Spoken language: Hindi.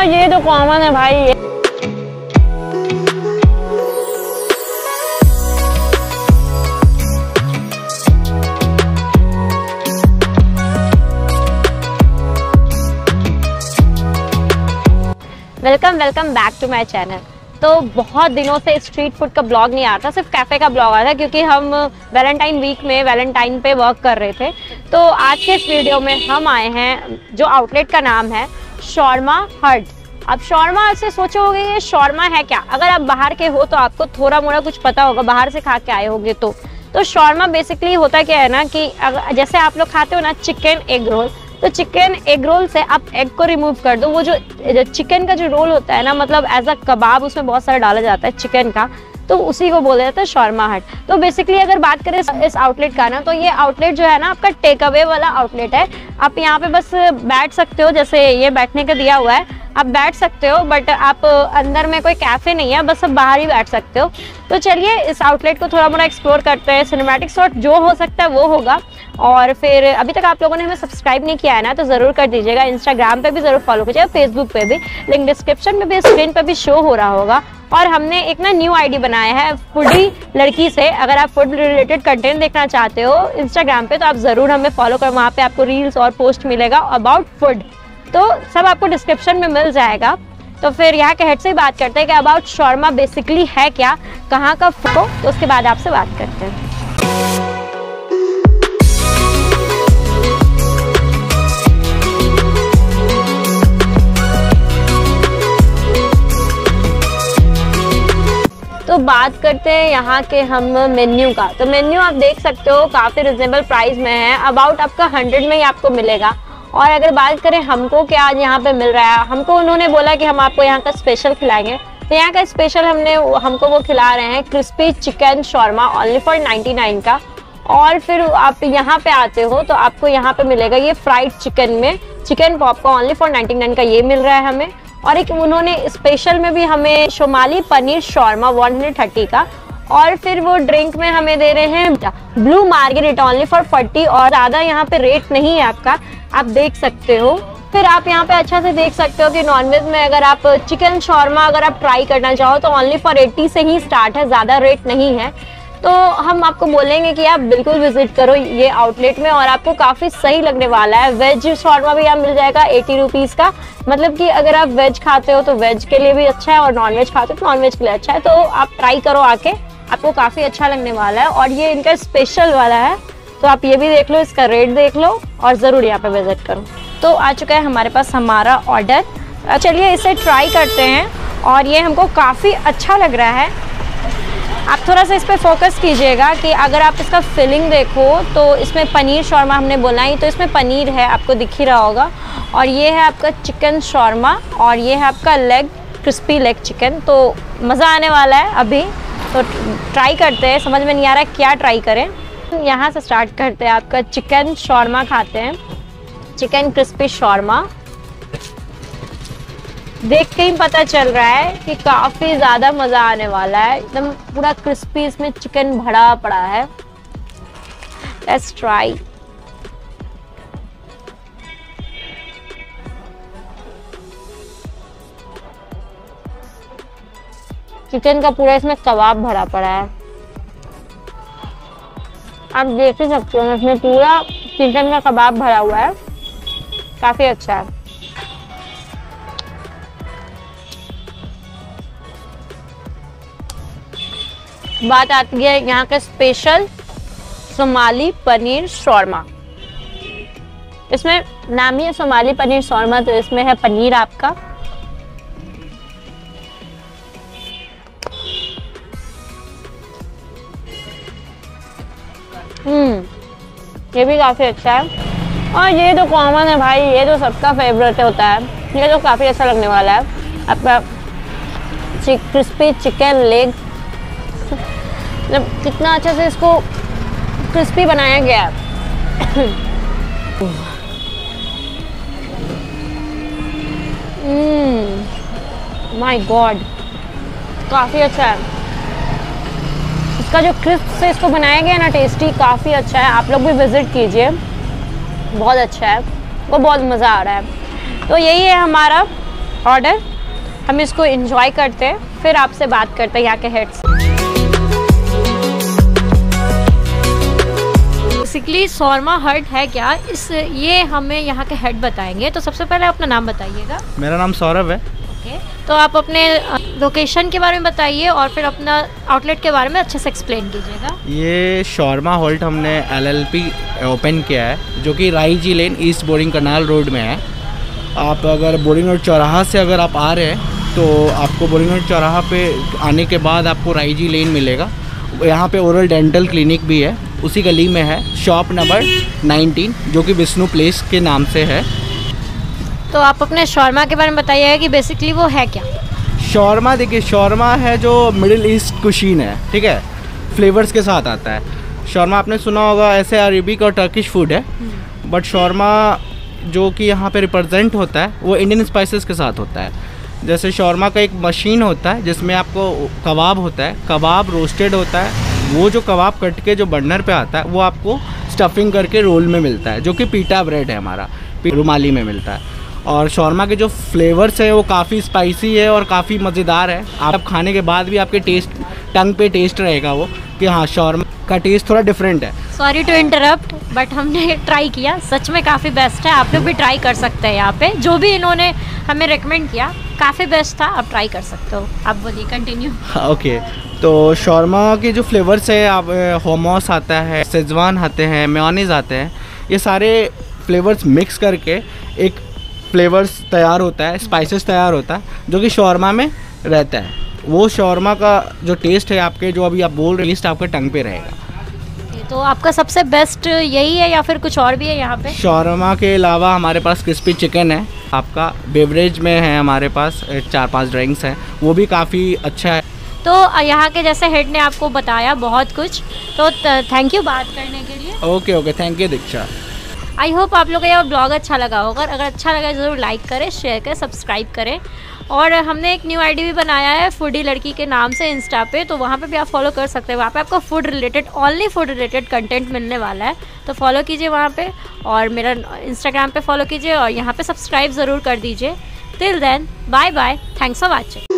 हाँ ये तो कॉमन है भाई। Welcome back to my channel. तो बहुत दिनों से स्ट्रीट फूड का ब्लॉग नहीं आता, सिर्फ कैफ़े का ब्लॉग आता क्योंकि हम वैलेंटाइन वीक में वैलेंटाइन पे वर्क कर रहे थे। तो आज के इस वीडियो में हम आए हैं जो आउटलेट का नाम है शर्मा हट। अब शर्मा हट से सोचोगे ये शर्मा है क्या? अगर आप बाहर के हो तो आपको थोड़ा मोड़ा कुछ पता होगा, बाहर से खा के आए होंगे तो शर्मा बेसिकली होता क्या है ना कि जैसे आप लोग खाते हो ना चिकन एग रोल, तो चिकन एग रोल से आप एग को रिमूव कर दो, वो जो चिकन का जो रोल होता है ना, मतलब एज अ कबाब उसमें बहुत सारा डाला जाता है चिकन का, तो उसी को बोला जाता है शर्मा हट। तो बेसिकली अगर बात करें इस आउटलेट का ना, तो ये आउटलेट जो है ना आपका टेक अवे वाला आउटलेट है। आप यहाँ पे बस बैठ सकते हो, जैसे ये बैठने का दिया हुआ है, आप बैठ सकते हो, बट आप अंदर में कोई कैफ़े नहीं है, बस आप बाहर ही बैठ सकते हो। तो चलिए इस आउटलेट को थोड़ा मोड़ा एक्सप्लोर करते हैं, सिनेमैटिक शॉट जो हो सकता है वो होगा। और फिर अभी तक आप लोगों ने हमें सब्सक्राइब नहीं किया है ना तो ज़रूर कर दीजिएगा, इंस्टाग्राम पे भी ज़रूर फॉलो कीजिएगा, फेसबुक पे भी, लिंक डिस्क्रिप्शन में भी, स्क्रीन पे भी शो हो रहा होगा। और हमने एक ना न्यू आईडी बनाया है फूडी लड़की से, अगर आप फूड रिलेटेड कंटेंट देखना चाहते हो इंस्टाग्राम पे तो आप ज़रूर हमें फॉलो करें, वहाँ पे आपको रील्स और पोस्ट मिलेगा अबाउट फूड, तो सब आपको डिस्क्रिप्शन में मिल जाएगा। तो फिर यहाँ के हेड से ही बात करते हैं कि अबाउट शर्मा बेसिकली है क्या, कहाँ का फूड हो, तो उसके बाद आपसे बात करते हैं। तो बात करते हैं यहाँ के हम मेन्यू का। तो मेन्यू आप देख सकते हो काफ़ी रिजनेबल प्राइस में है, अबाउट आपका 100 में ही आपको मिलेगा। और अगर बात करें हमको क्या आज यहाँ पे मिल रहा है, हमको उन्होंने बोला कि हम आपको यहाँ का स्पेशल खिलाएंगे, तो यहाँ का स्पेशल हमको वो खिला रहे हैं crispy chicken shawarma only for 99 का। और फिर आप यहाँ पे आते हो तो आपको यहाँ पे मिलेगा ये फ्राइड चिकन में चिकन पॉपकॉर्न ओनली फॉर 99 का, ये मिल रहा है हमें। और एक उन्होंने स्पेशल में भी हमें शुमाली पनीर शर्मा 130 का। और फिर वो ड्रिंक में हमें दे रहे हैं ब्लू मार्गरेट ओनली फॉर 40, और ज़्यादा यहाँ पे रेट नहीं है आपका, आप देख सकते हो। फिर आप यहाँ पे अच्छा से देख सकते हो कि नॉनवेज में अगर आप चिकन शॉर्मा अगर आप ट्राई करना चाहो तो ओनली फॉर 80 से ही स्टार्ट है, ज़्यादा रेट नहीं है। तो हम आपको बोलेंगे कि आप बिल्कुल विजिट करो ये आउटलेट में और आपको काफ़ी सही लगने वाला है। वेज शॉर्मा भी यहाँ मिल जाएगा 80 रुपीज़ का, मतलब कि अगर आप वेज खाते हो तो वेज के लिए भी अच्छा है और नॉनवेज खाते हो तो नॉनवेज के लिए अच्छा है। तो आप ट्राई करो आके, आपको काफ़ी अच्छा लगने वाला है। और ये इनका स्पेशल वाला है, तो आप ये भी देख लो, इसका रेट देख लो और ज़रूर यहाँ पे विज़िट करो। तो आ चुका है हमारे पास हमारा ऑर्डर, चलिए इसे ट्राई करते हैं। और ये हमको काफ़ी अच्छा लग रहा है। आप थोड़ा सा इस पर फोकस कीजिएगा कि अगर आप इसका फिलिंग देखो तो इसमें पनीर शॉर्मा हमने बोला ही, तो इसमें पनीर है, आपको दिख ही रहा होगा। और ये है आपका चिकन शॉर्मा और ये है आपका लेग क्रिस्पी लेग चिकन, तो मज़ा आने वाला है। अभी तो ट्राई करते हैं, समझ में नहीं आ रहा है क्या ट्राई करें। यहाँ से स्टार्ट करते हैं, आपका चिकन शॉर्मा खाते हैं, चिकन क्रिस्पी शॉर्मा। देख के ही पता चल रहा है कि काफ़ी ज़्यादा मज़ा आने वाला है, एकदम पूरा क्रिस्पी इसमें चिकन भरा पड़ा है। Let's try. चिकन का पूरा इसमें कबाब भरा पड़ा है, आप देख ही सकते हो इसमें पूरा चिकन का कबाब भरा हुआ है, काफ़ी अच्छा है। बात आती है यहाँ का स्पेशल सोमाली पनीर शॉर्मा, इसमें नाम ही है सोमाली पनीर शॉर्मा, तो इसमें है पनीर आपका। ये भी काफ़ी अच्छा है। और ये तो कॉमन है भाई, ये तो सबका फेवरेट होता है। ये तो काफ़ी अच्छा लगने वाला है आपका क्रिस्पी चिकन लेग, मतलब कितना अच्छे से इसको क्रिस्पी बनाया गया है। माय गॉड, काफ़ी अच्छा है इसका जो क्रिस्प से इसको बनाया गया है ना, टेस्टी काफ़ी अच्छा है। आप लोग भी विज़िट कीजिए, बहुत अच्छा है, वो बहुत मज़ा आ रहा है। तो यही है हमारा ऑर्डर, हम इसको एंजॉय करते हैं, फिर आपसे बात करते हैं यहाँ के हेड्स। बेसिकली शर्मा हट है क्या, इस ये हमें यहाँ के हेड बताएंगे। तो सबसे पहले अपना नाम बताइएगा। मेरा नाम सौरभ है। ओके, तो आप अपने लोकेशन के बारे में बताइए और फिर अपना आउटलेट के बारे में अच्छे से एक्सप्लेन कीजिएगा। ये शर्मा हट हमने LLP ओपन किया है जो कि Raiji Lane East Boring Canal Road में है। आप अगर बोरिंग रोड चौराहा से अगर आप आ रहे हैं तो आपको बोरिंग रोड चौराहा पे आने के बाद आपको रायजी लेन मिलेगा। यहाँ पे ओरल डेंटल क्लिनिक भी है, उसी गली में है, शॉप नंबर 19 जो कि विष्णु प्लेस के नाम से है। तो आप अपने शर्मा के बारे में बताइए कि बेसिकली वो है क्या। शर्मा देखिए, शर्मा है जो मिडिल ईस्ट कुशीन है, ठीक है, फ्लेवर्स के साथ आता है। शर्मा आपने सुना होगा, ऐसे अरेबिक और टर्किश फूड है, बट शर्मा जो कि यहाँ पे रिप्रेजेंट होता है वो इंडियन स्पाइसेस के साथ होता है। जैसे शर्मा का एक मशीन होता है जिसमें आपको कबाब होता है, कबाब रोस्टेड होता है, वो जो कबाब कट के जो बर्नर पे आता है वो आपको स्टफिंग करके रोल में मिलता है, जो कि पीटा ब्रेड है हमारा, रुमाली में मिलता है। और शर्मा के जो फ्लेवर्स हैं वो काफ़ी स्पाइसी है और काफ़ी मज़ेदार है। आप खाने के बाद भी आपके टेस्ट टंग पे टेस्ट रहेगा वो कि हाँ शर्मा का टेस्ट थोड़ा डिफरेंट है। सॉरी टू इंटरप्ट, बट हमने ट्राई किया, सच में काफ़ी बेस्ट है। आप लोग भी ट्राई कर सकते हैं। यहाँ पे जो भी इन्होंने हमें रेकमेंड किया काफ़ी बेस्ट था, आप ट्राई कर सकते हो। आप बोलिए, कंटिन्यू। ओके, तो शर्मा के जो फ्लेवर्स है, आप होमोस आता है, सेजवान आते हैं, मेयोनीज आते हैं, ये सारे फ्लेवर्स मिक्स करके एक फ्लेवर्स तैयार होता है, स्पाइसेस तैयार होता है जो कि शर्मा में रहता है। वो शर्मा का जो टेस्ट है आपके, जो अभी आप बोल रहे, टेस्ट आपके टंग पे रहेगा। तो आपका सबसे बेस्ट यही है या फिर कुछ और भी है यहाँ पे? शर्मा के अलावा हमारे पास क्रिस्पी चिकन है, आपका बेवरेज में है, हमारे पास 4-5 ड्रिंक्स हैं, वो भी काफ़ी अच्छा है। तो यहाँ के जैसे हेड ने आपको बताया बहुत कुछ, तो थैंक यू बात करने के लिए। Okay okay, thank you Diksha. I hope आप लोगों को यह ब्लॉग अच्छा लगा होगा, अगर अच्छा लगा ज़रूर लाइक करें, शेयर करें, सब्सक्राइब करें। और हमने एक न्यू आईडी भी बनाया है फूडी लड़की के नाम से इंस्टा पे, तो वहाँ पे भी आप फॉलो कर सकते हैं। वहाँ पे आपको food related, only food related content मिलने वाला है, तो फॉलो कीजिए वहाँ पे। और मेरा इंस्टाग्राम पे फॉलो कीजिए और यहाँ पे सब्सक्राइब ज़रूर कर दीजिए। Till then, bye bye, thanks for watching.